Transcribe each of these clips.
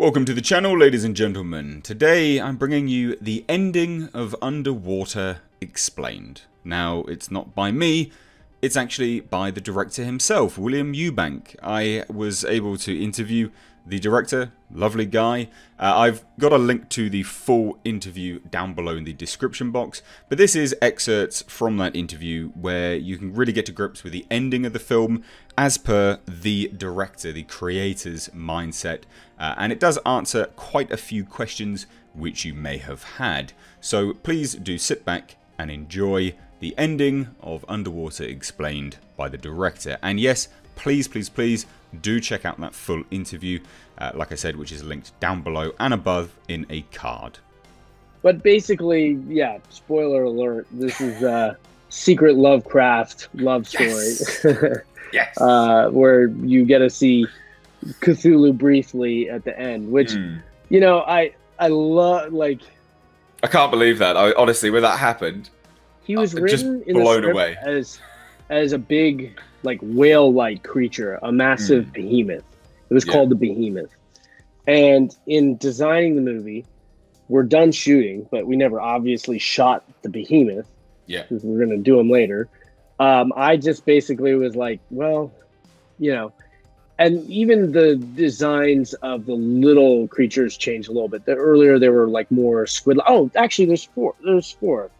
Welcome to the channel, ladies and gentlemen. Today I'm bringing you the ending of Underwater explained. Now, it's not by me, it's actually by the director himself, William Eubank. I was able to interview the director, lovely guy. I've got a link to the full interview down below in the description box, but this is excerpts from that interview where you can really get to grips with the ending of the film as per the director, the creator's mindset, and it does answer quite a few questions which you may have had. So please do sit back and enjoy the ending of Underwater explained by the director. And yes, please, please, please do check out that full interview, like I said, which is linked down below and above in a card. But basically, yeah, spoiler alert, this is a secret Lovecraft love story. Yes. Yes. Where you get to see Cthulhu briefly at the end, which, you know, I love, like... I can't believe that. Honestly, when that happened... He was written in the script away. As a big, like, whale-like creature, a massive behemoth. It was called the Behemoth. And in designing the movie, we're done shooting, but we never obviously shot the Behemoth. Yeah, because we're gonna do them later. I just basically was like, well, you know, and even the designs of the little creatures changed a little bit. Earlier, there were like more squid-like. Oh, actually, there's four.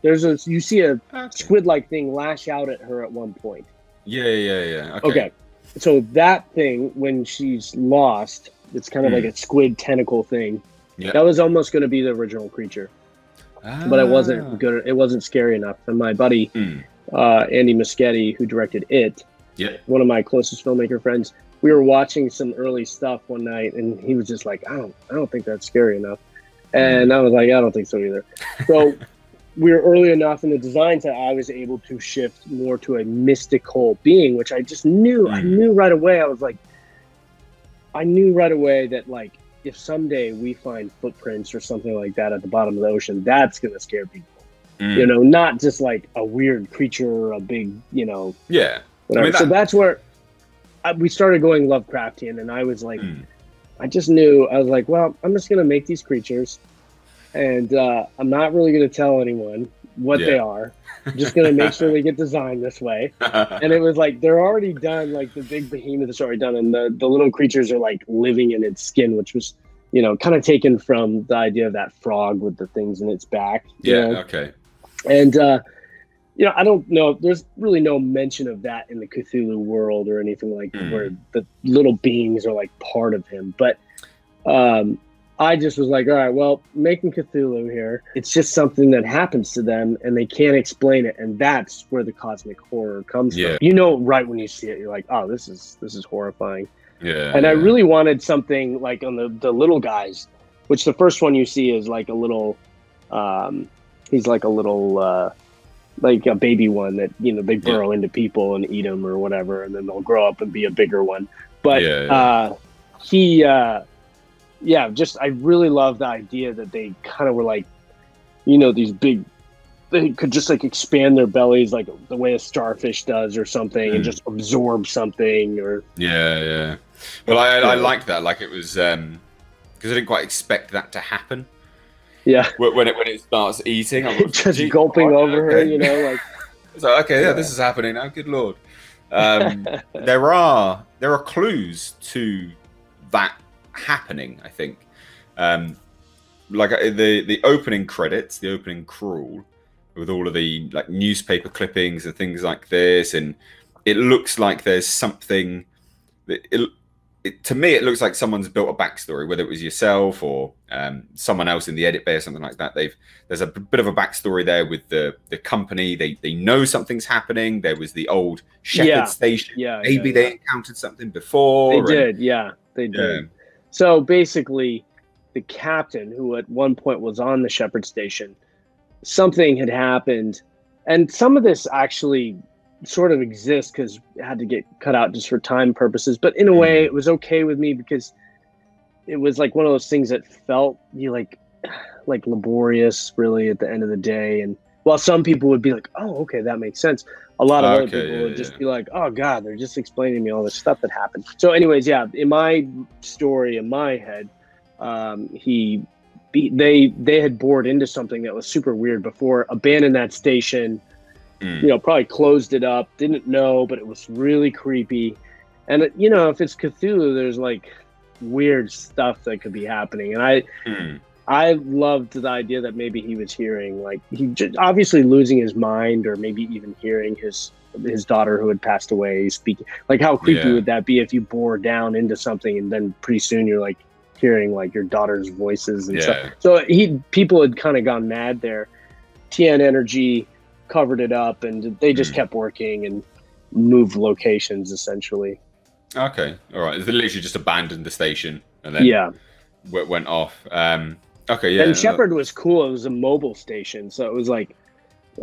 There's a, you see a squid-like thing lash out at her at one point. Yeah, yeah, yeah. Okay. Okay. So that thing, when she's lost, it's kind of like a squid tentacle thing. Yeah. That was almost going to be the original creature, but it wasn't good. It wasn't scary enough. And my buddy Andy Muschietti, who directed it, one of my closest filmmaker friends. We were watching some early stuff one night, and he was just like, I don't think that's scary enough. And I was like, I don't think so either. So we were early enough in the design that I was able to shift more to a mystical being, which I just knew. I knew right away. I was like, I knew right away that, like, if someday we find footprints or something like that at the bottom of the ocean, that's going to scare people. You know, not just like a weird creature or a big, you know, whatever. I mean, that... So that's where... we started going Lovecraftian, and I was like, I just knew, I was like, well, I'm just going to make these creatures, and I'm not really going to tell anyone what they are. I'm just going to make sure they get designed this way. And it was like, they're already done, like the big behemoth is already done, and the little creatures are like living in its skin, which was, you know, kind of taken from the idea of that frog with the things in its back. Yeah, you know? Okay. And, you know, I don't know. There's really no mention of that in the Cthulhu world or anything like that, where the little beings are like part of him. But I just was like, all right, well, making Cthulhu here, it's just something that happens to them and they can't explain it. And that's where the cosmic horror comes from. You know, right when you see it, you're like, oh, this is horrifying. Yeah. And I really wanted something like on the little guys, which the first one you see is like a little, he's like a little, like a baby one that, you know, they burrow into people and eat them or whatever, and then they'll grow up and be a bigger one. But he, yeah, just I really love the idea that they kind of were like, you know, these big, they could just like expand their bellies like the way a starfish does or something, and just absorb something. Or well, I like that. Like it was because I didn't quite expect that to happen. Yeah, when it starts eating, I'm just gulping over her, you know, like. So okay, yeah, this is happening now. Good lord, there are clues to that happening. I think, like the opening credits, the opening crawl, with all of the like newspaper clippings and things like this, and it looks like there's something. To me, it looks like someone's built a backstory, whether it was yourself or someone else in the edit bay or something like that. There's a bit of a backstory there with the company. They know something's happening. There was the old Shepherd Station. Yeah, maybe they encountered something before. They did, yeah, they did. So basically, the captain, who at one point was on the Shepherd Station, something had happened. And some of this actually... sort of exists because it had to get cut out just for time purposes, but in a way it was okay with me because it was like one of those things that felt like laborious really at the end of the day. And while some people would be like, oh okay, that makes sense, a lot of other people would just be like, oh god, they're just explaining to me all this stuff that happened. So anyways, yeah, in my story, in my head, They had bored into something that was super weird before, abandoned that station, you know, probably closed it up, didn't know, but it was really creepy. And, you know, if it's Cthulhu, there's like weird stuff that could be happening. And I loved the idea that maybe he was hearing, like, he just obviously losing his mind, or maybe even hearing his daughter who had passed away speaking. Like, how creepy would that be if you bore down into something and then pretty soon you're like hearing like your daughter's voices and stuff. So people had kind of gone mad there. TN Energy covered it up, and they just kept working and moved locations essentially. Okay, all right. They literally just abandoned the station and then went off. Okay, yeah. And Shepherd was cool. It was a mobile station, so it was like,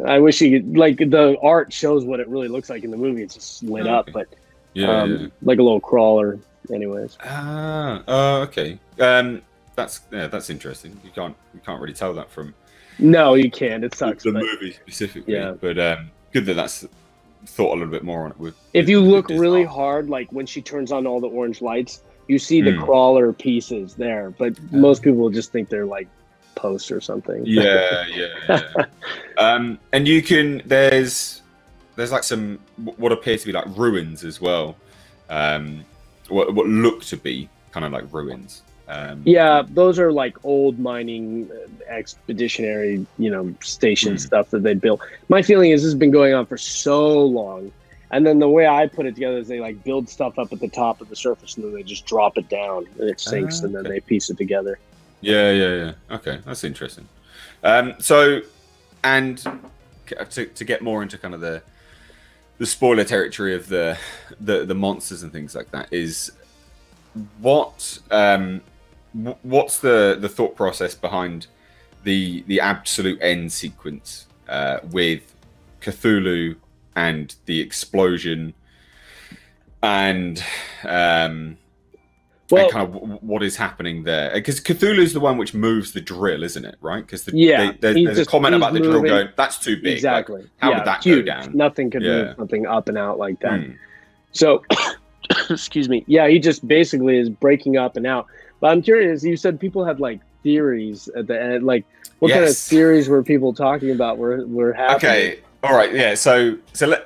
I wish you could, like, the art shows what it really looks like in the movie. It's just lit up, but like a little crawler. Anyways. Ah, okay. That's interesting. You can't really tell that from. No, you can't. It sucks. The movie specifically, but good that that's thought a little bit more on it. If you look really hard, like when she turns on all the orange lights, you see the crawler pieces there, but most people will just think they're like posts or something. Yeah. And you can there's like some what appear to be like ruins as well. What look to be kind of like ruins. Those are like old mining expeditionary, you know, station stuff that they built. My feeling is this has been going on for so long. And then the way I put it together is they like build stuff up at the top of the surface and then they just drop it down and it sinks and then they piece it together. Yeah. Okay, that's interesting. So, and to get more into kind of the spoiler territory of the monsters and things like that, is what's the thought process behind the absolute end sequence with Cthulhu and the explosion and and kind of what is happening there? Because Cthulhu's the one which moves the drill, isn't it? Right? Because there's a comment about the drill going, that's too big. Exactly. Like, how would that go down? Nothing could move something up and out like that. So, excuse me. Yeah, he just basically is breaking up and out. But I'm curious, you said people had like theories at the end. Like, what kind of theories were people talking about were happening? Okay. All right, yeah. So I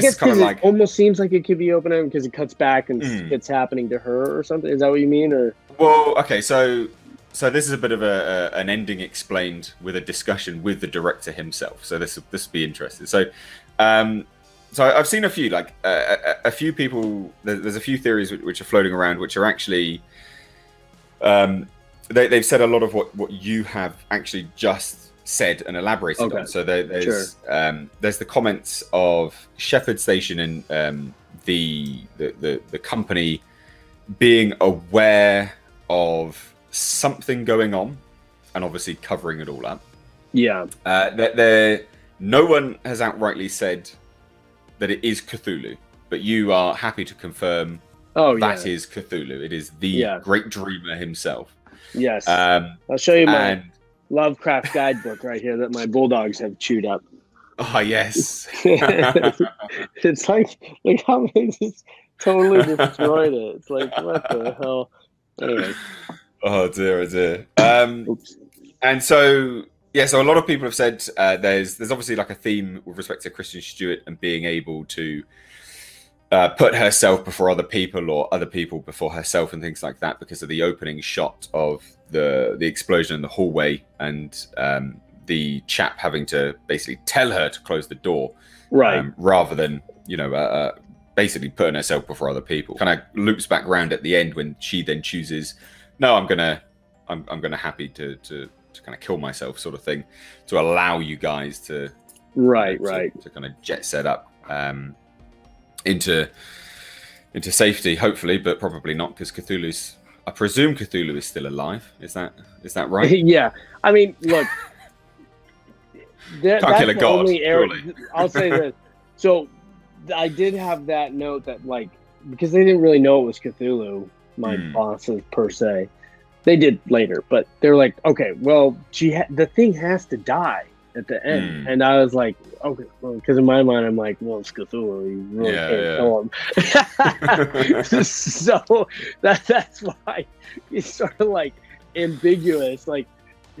guess kind of like, it almost seems like it could be open because it cuts back and it's happening to her or something. Is that what you mean? Or okay. So this is a bit of an ending explained with a discussion with the director himself. So this would be interesting. So, so I've seen a few like a few people. There's a few theories which are floating around, which are actually they've said a lot of what you have actually just said and elaborated on. So there's the comments of Shepherd Station and the company being aware of something going on and obviously covering it all up. No one has outrightly said that it is Cthulhu, but you are happy to confirm that is Cthulhu. It is the great dreamer himself. Yes. I'll show you my Lovecraft guidebook right here that my bulldogs have chewed up. Oh yes. It's like how they just totally destroyed it. It's like, what the hell? Anyway. Oh dear, oh dear. And so so a lot of people have said there's obviously like a theme with respect to Kristen Stewart and being able to put herself before other people or other people before herself and things like that, because of the opening shot of the explosion in the hallway and the chap having to basically tell her to close the door, right? Rather than, you know, basically putting herself before other people. Kind of loops back around at the end when she then chooses, no, I'm gonna happy to kind of kill myself, sort of thing, to allow you guys to to kind of jet set up. Into safety, hopefully, but probably not, because I presume Cthulhu is still alive. Is that right? Yeah, I mean, look, can't kill a god. I'll say this. So I did have that note that, like, because they didn't really know it was Cthulhu, my bosses per se, they did later, but they're like, okay, well, the thing has to die. at the end. And I was like, okay, because in my mind I'm like, well, it's Cthulhu, you really can't kill him. So that's why he's sort of like ambiguous. Like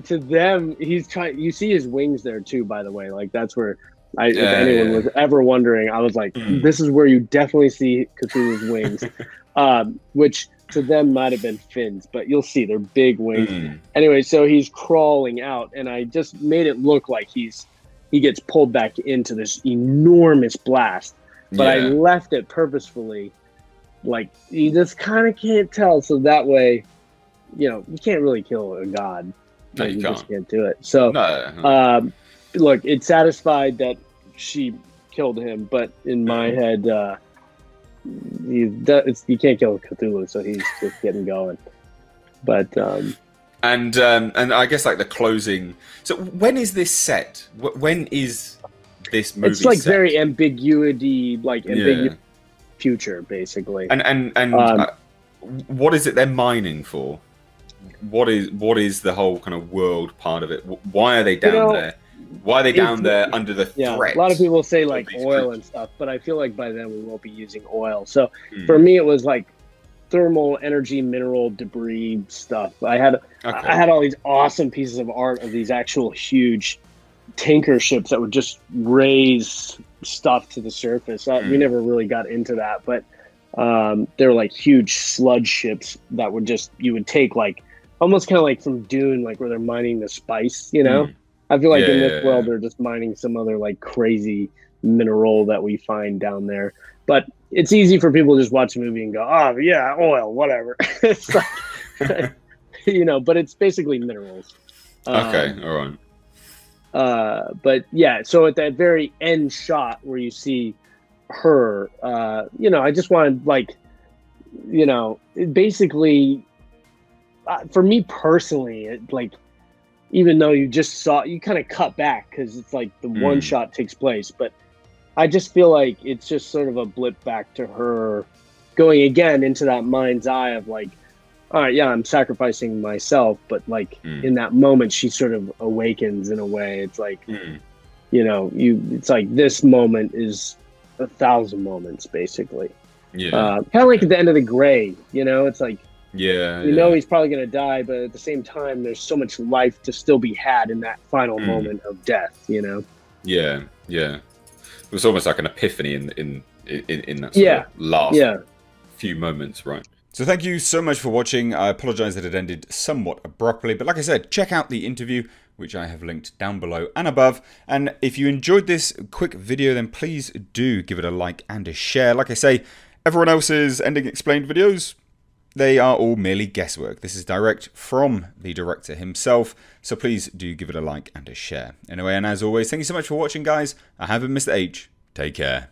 to them, he's trying. You see his wings there too, by the way. Like that's where I, if anyone was ever wondering, I was like, this is where you definitely see Cthulhu's wings, which to them might have been fins, but you'll see they're big wings. Anyway, so he's crawling out, and I just made it look like he gets pulled back into this enormous blast, but I left it purposefully, like you just kind of can't tell, so that way, you know, you can't really kill a god. No, you just can't do it. So look, it satisfied that she killed him, but in my head, you can't kill Cthulhu, so he's just getting going. But and I guess like the closing. So when is this set? When is this movie? It's like set? Very ambiguity, like ambiguous future, basically. And what is it they're mining for? What is the whole kind of world part of it? Why are they down there? Why are they down there under the threat? A lot of people say like oil and stuff, but I feel like by then we won't be using oil. So for me, it was like thermal energy, mineral debris stuff. I had all these awesome pieces of art of these actual huge tanker ships that would just raise stuff to the surface. We never really got into that, but they were like huge sludge ships that would just, you would take like, almost kind of like from Dune, like where they're mining the spice, you know? I feel like in this world, they're just mining some other like crazy mineral that we find down there. But it's easy for people to just watch a movie and go, oh, yeah, oil, whatever. It's like, you know, but it's basically minerals. Okay, all right. But yeah, so at that very end shot where you see her, you know, I just wanted like, you know, basically, for me personally, it, like, even though you just saw, you kind of cut back because it's like the one shot takes place. But I just feel like it's just sort of a blip back to her going again into that mind's eye of like, all right, yeah, I'm sacrificing myself. But like in that moment, she sort of awakens in a way. It's like, you know, it's like this moment is 1,000 moments, basically. Yeah. Kind of like at the end of The Gray, you know, it's like, you know he's probably going to die, but at the same time, there's so much life to still be had in that final moment of death, you know? Yeah, yeah. It was almost like an epiphany in that sort of last few moments, right? So thank you so much for watching. I apologize that it ended somewhat abruptly, but like I said, check out the interview, which I have linked down below and above. And if you enjoyed this quick video, then please do give it a like and a share. Like I say, everyone else's Ending Explained videos, they are all merely guesswork. This is direct from the director himself, so please do give it a like and a share. Anyway, and as always, thank you so much for watching, guys. I have been Mr. H. Take care.